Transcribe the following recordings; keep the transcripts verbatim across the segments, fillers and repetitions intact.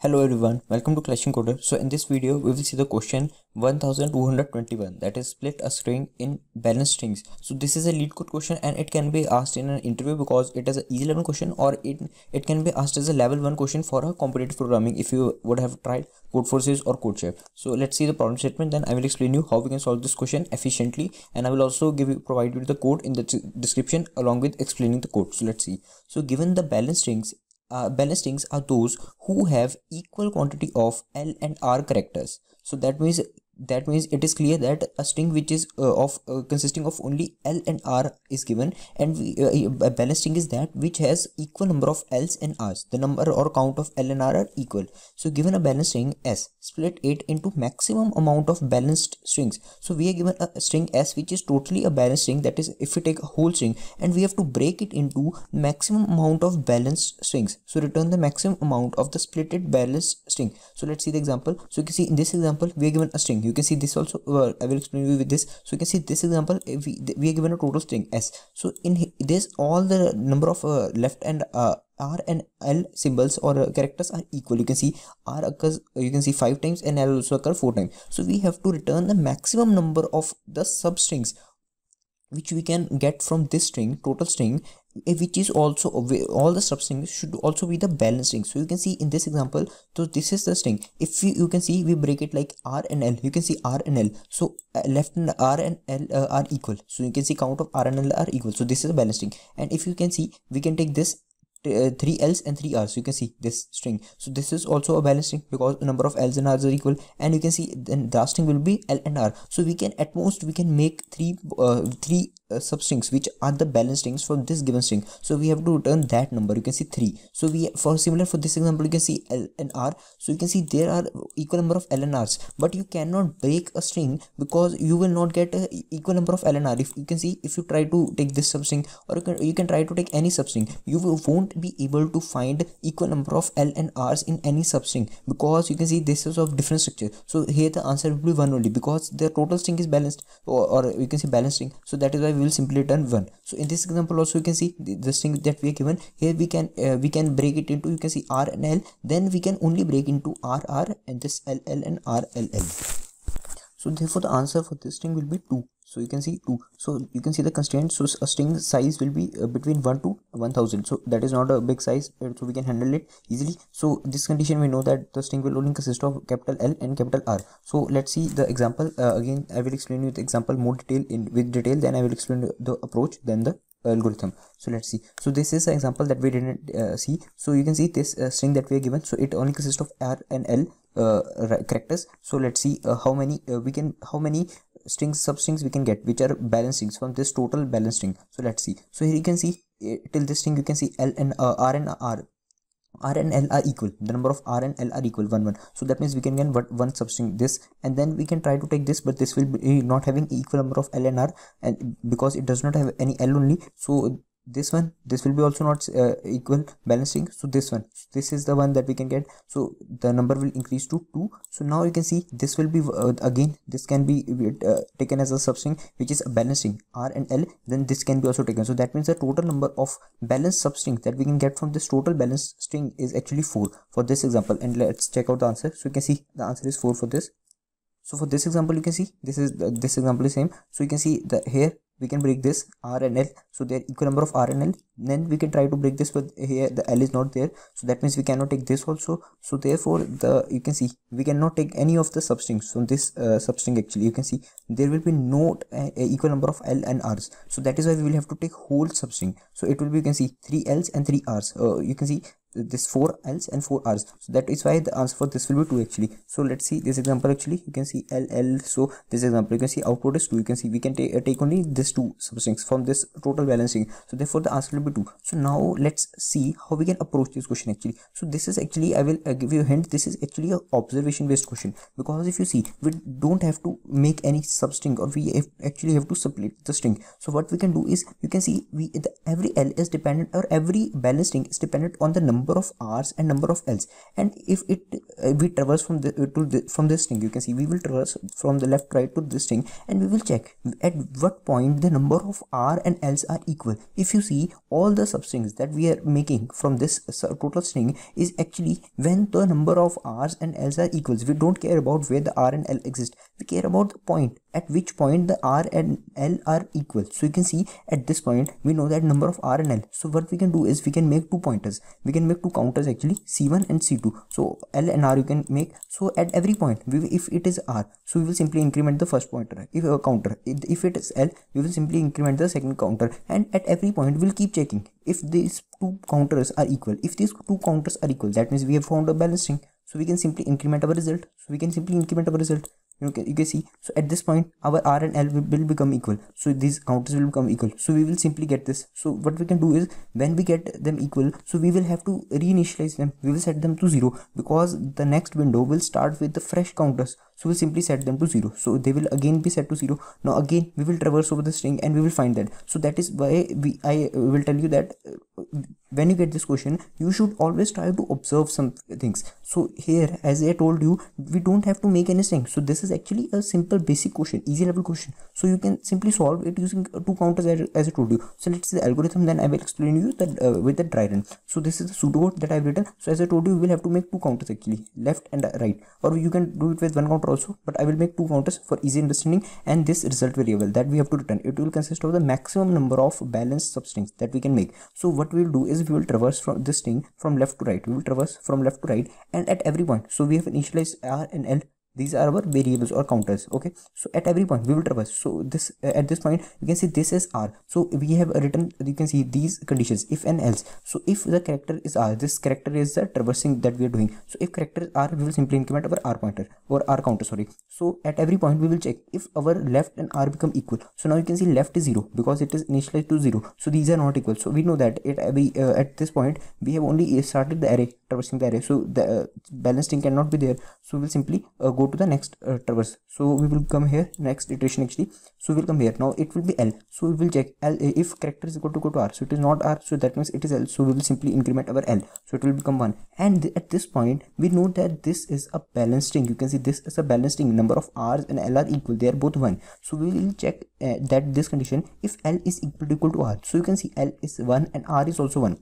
Hello everyone, welcome to Clashing Coder. So in this video we will see the question one thousand two hundred twenty-one, that is split a string in balanced strings. So this is a LeetCode question and it can be asked in an interview because it is an easy level question, or it, it can be asked as a level one question for a competitive programming if you would have tried Codeforces or CodeChef. So let's see the problem statement, then I will explain you how we can solve this question efficiently, and I will also give you provide you the code in the description along with explaining the code. So let's see. So given the balanced strings, Uh, balanced strings are those who have equal quantity of L and R characters. So that means that means it is clear that a string which is uh, of uh, consisting of only L and R is given, and we, uh, a balanced string is that which has equal number of L's and R's. The number or count of L and R are equal. So given a balanced string S, split it into maximum amount of balanced strings. So we are given a string S which is totally a balanced string, that is if we take a whole string and we have to break it into maximum amount of balanced strings. So return the maximum amount of the splitted balanced string. So let's see the example. So you can see in this example we are given a string. You can see this also, uh, I will explain you with this. So you can see this example, we, we are given a total string S. So in this all the number of uh, left and uh, R and L symbols or uh, characters are equal. You can see R occurs, you can see five times, and L also occurs four times. So we have to return the maximum number of the substrings which we can get from this string, total string, which is also all the substrings should also be the balanced string. So you can see in this example, so this is the string. If we, you can see we break it like R and L, you can see R and L. So uh, left and R and L uh, are equal. So you can see count of R and L are equal. So this is a balanced string. And if you can see, we can take this uh, three L's and three R's. So you can see this string. So this is also a balanced string because the number of L's and R's are equal. And you can see then the string will be L and R. So we can at most we can make three uh, three. Uh, substrings which are the balanced strings for this given string. So we have to return that number. You can see three. So we for similar for this example you can see L and R. So you can see there are equal number of L and R's, but you cannot break a string because you will not get a equal number of L and R. If you can see, if you try to take this substring, or you can, you can try to take any substring, you won't be able to find equal number of L and R's in any substring because you can see this is of different structure. So here the answer will be one only because the total string is balanced, or, or you can say balanced string. So that is why we will simply return one. So in this example also you can see the, the string that we are given here, we can uh, we can break it into, you can see R and L, then we can only break into R R and this L L and R L L. So therefore the answer for this string will be two. So you can see two. So you can see the constraint. So a string size will be uh, between one to one thousand. So that is not a big size, so we can handle it easily. So this condition we know that the string will only consist of capital L and capital R. So let's see the example. Uh, again, I will explain you the example more detail in with detail. Then I will explain the approach, then the algorithm. So let's see. So this is an example that we didn't uh, see. So you can see this uh, string that we are given. So it only consists of R and L uh, characters. So let's see uh, how many uh, we can how many. strings substrings we can get which are balanced strings from this total balanced string. So let's see. So here you can see uh, till this string you can see L and uh, R and R R and L are equal. The number of R and L are equal one one. So that means we can get one substring this, and then we can try to take this, but this will be not having equal number of L and R, and because it does not have any L only. So this one, this will be also not uh, equal balancing. So this one, this is the one that we can get. So the number will increase to two. So now you can see this will be uh, again this can be uh, taken as a substring which is a balancing R and L, then this can be also taken. So that means the total number of balanced substring that we can get from this total balanced string is actually four for this example. And let's check out the answer. So you can see the answer is four for this. So for this example you can see this is the, this example is same. So you can see the here we can break this R and L, so they are equal number of R and L. Then we can try to break this, but here the L is not there, so that means we cannot take this also. So therefore the you can see we cannot take any of the substrings from this uh, substring. Actually you can see there will be no uh, equal number of L and R's, so that is why we will have to take whole substring. So it will be, you can see three L's and three R's. Uh, you can see this four L's and four R's. So that is why the answer for this will be two actually. So let's see this example. Actually you can see L L. So this example you can see output is two. You can see we can take uh, take only this two substrings from this total balancing. So therefore the answer will be two. So now let's see how we can approach this question actually. So this is actually, I will uh, give you a hint, this is actually an observation based question, because if you see we don't have to make any substring, or we have actually have to split the string. So what we can do is, you can see we the, every L is dependent, or every balancing is dependent on the number of R's and number of L's, and if it uh, we traverse from the to the, from this string, you can see we will traverse from the left right to this string, and we will check at what point if the number of R and Ls are equal. If you see, all the substrings that we are making from this total string is actually when the number of R's and L's are equals. We don't care about where the R and L exist. We care about the point at which point the R and L are equal. So you can see at this point we know that number of R and L. So what we can do is we can make two pointers. We can make two counters actually, C one and C two. So L and R you can make. So at every point, we will, if it is R, so we will simply increment the first pointer. If a counter, if it is L, we will simply increment the second counter. And at every point, we'll keep checking if these two counters are equal. If these two counters are equal, that means we have found a balanced string. So we can simply increment our result. So we can simply increment our result. You can, you can see, so at this point our R and L will, will become equal, so these counters will become equal, so we will simply get this. So what we can do is when we get them equal, so we will have to reinitialize them. We will set them to zero because the next window will start with the fresh counters, so we'll simply set them to zero, so they will again be set to zero. Now again we will traverse over the string and we will find that. So that is why we I will tell you that when you get this question, you should always try to observe some things. So here, as I told you, we don't have to make any string. So this is actually a simple basic question, easy level question, so you can simply solve it using two counters as I told you. So let's see the algorithm, then I will explain you that uh, with the dry run. So this is the pseudocode that I have written. So as I told you, we will have to make two counters actually, left and right, or you can do it with one counter also, but I will make two counters for easy understanding. And this result variable that we have to return, it will consist of the maximum number of balanced substrings that we can make. So what we will do is we will traverse from this string from left to right, we will traverse from left to right, and at every point, so we have initialized R and L. These are our variables or counters, okay. So at every point we will traverse. So this uh, at this point you can see this is R. So we have written, you can see these conditions, if and else. So if the character is R, this character is the traversing that we are doing. So if character is R, we will simply increment our R pointer or R counter, sorry. So at every point we will check if our left and R become equal. So now you can see left is zero because it is initialized to zero. So these are not equal. So we know that it we, uh, at this point we have only started the array, traversing the array. So the uh, balancing cannot be there. So we will simply uh, go to the next uh, traverse. So we will come here, next iteration actually. So we will come here. Now it will be L. So we will check L if character is equal to go to R. So it is not R. So that means it is L. So we will simply increment our L. So it will become one. And th at this point we know that this is a balanced string. You can see this is a balanced string. Number of R's and L are equal. They are both one. So we will check uh, that this condition if L is equal to, equal to R. So you can see L is one and R is also one.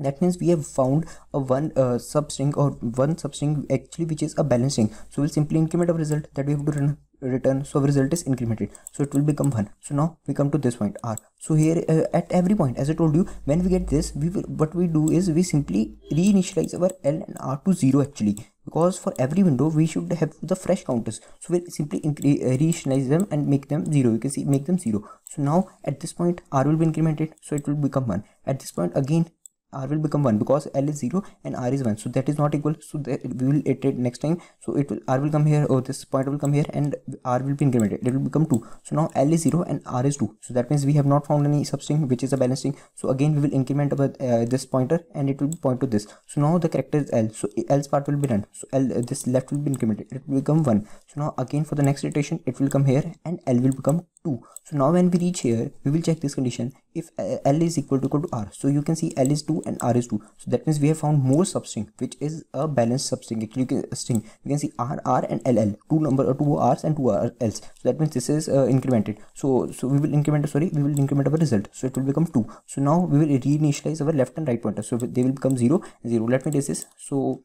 That means we have found a one uh, substring or one substring actually which is a balanced string. So we'll simply increment our result that we have to run. return so result is incremented, so it will become one. So now we come to this point R. So here uh, at every point, as I told you, when we get this, we will, what we do is we simply reinitialize our L and R to zero actually, because for every window we should have the fresh counters. So we'll simply reinitialize them and make them zero. You can see, make them zero. So now at this point R will be incremented, so it will become one. At this point again R will become one because L is zero and R is one, so that is not equal. So that we will iterate next time. So it will, R will come here, or this point will come here, and R will be incremented. It will become two. So now L is zero and R is two. So that means we have not found any substring which is a balanced string. So again we will increment about uh, this pointer and it will point to this. So now the character is L, so L's part will be done. So L, uh, this left will be incremented, it will become one. So now again for the next iteration it will come here and L will become two. So now when we reach here, we will check this condition if uh, L is equal to equal to R. So you can see L is two and R is two. So that means we have found more substring which is a balanced substring. Actually, you can, a string. You can see R, R and L L, two number or two R's and two L's. So that means this is uh, incremented. So so we will increment. Sorry, we will increment our result. So it will become two. So now we will reinitialize our left and right pointer. So they will become zero and zero. Let me do this. So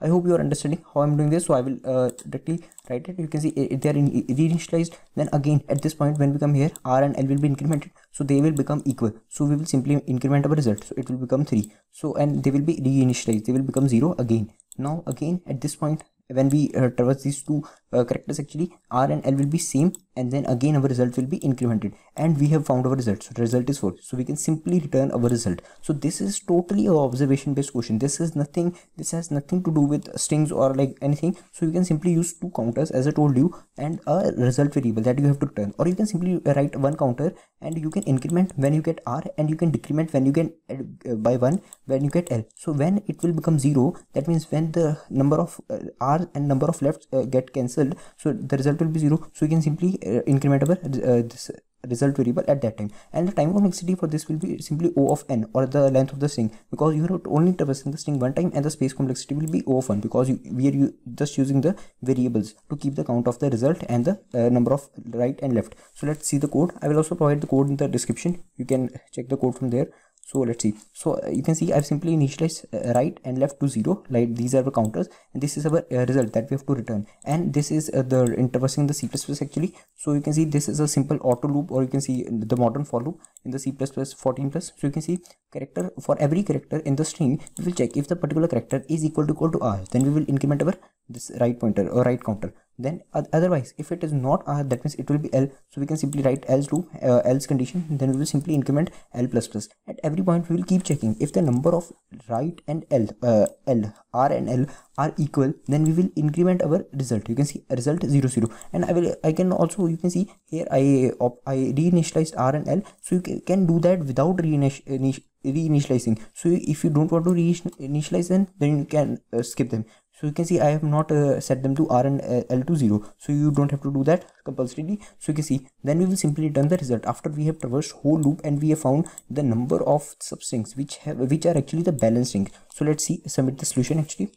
I hope you are understanding how I am doing this. So I will uh, directly write it. You can see if they are in, reinitialized. Then again at this point when we come here, R and L will be incremented. So they will become equal. So we will simply increment our result. So it will become three. So and they will be reinitialized. They will become zero again. Now again at this point when we uh, traverse these two uh, characters actually, R and L will be same. And then again our result will be incremented and we have found our result. So the result is four. So we can simply return our result. So this is totally an observation based question. This is nothing, this has nothing to do with strings or like anything. So you can simply use two counters as I told you and a result variable that you have to return, or you can simply write one counter and you can increment when you get R and you can decrement when you get uh, by one when you get L. So when it will become zero, that means when the number of uh, R and number of left uh, get cancelled, so the result will be zero. So you can simply incrementable uh, this result variable at that time, and the time complexity for this will be simply O of n, or the length of the string, because you are only traversing the string one time, and the space complexity will be O of one, because you, we are you just using the variables to keep the count of the result and the uh, number of right and left. So let's see the code. I will also provide the code in the description, you can check the code from there. So let's see. So uh, you can see I've simply initialized uh, right and left to zero, like these are the counters, and this is our uh, result that we have to return, and this is uh, the traversing the C plus plus actually. So you can see this is a simple auto loop, or you can see the modern for loop in the C plus plus fourteen plus. So you can see character, for every character in the string we will check if the particular character is equal to equal to r, then we will increment our this right pointer or right counter. Then otherwise if it is not r, that means it will be l, so we can simply write else loop, uh, else condition, then we will simply increment l plus plus. At every point we will keep checking if the number of right and l uh, l r and l are equal, then we will increment our result. You can see result zero zero, and I will I can also, you can see here I op, I reinitialized r and l, so you can, can do that without reinitializing. So if you don't want to reinitialize them, then you can uh, skip them. So you can see I have not uh, set them to r and uh, l to zero, so you don't have to do that compulsorily. So you can see, then we will simply return the result after we have traversed whole loop and we have found the number of substrings which have which are actually the balanced string. So let's see, submit the solution actually.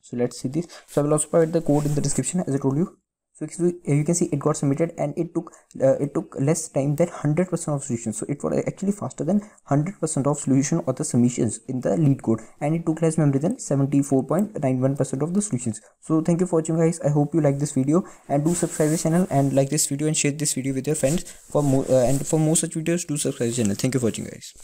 So let's see this. So I will also provide the code in the description as I told you. So you can see it got submitted, and it took uh, it took less time than one hundred percent of solutions. So it was actually faster than one hundred percent of solution or the submissions in the lead code, and it took less memory than seventy-four point nine one percent of the solutions. So thank you for watching guys, I hope you like this video, and do subscribe the channel and like this video and share this video with your friends for more uh, and for more such videos. Do subscribe the channel. Thank you for watching guys.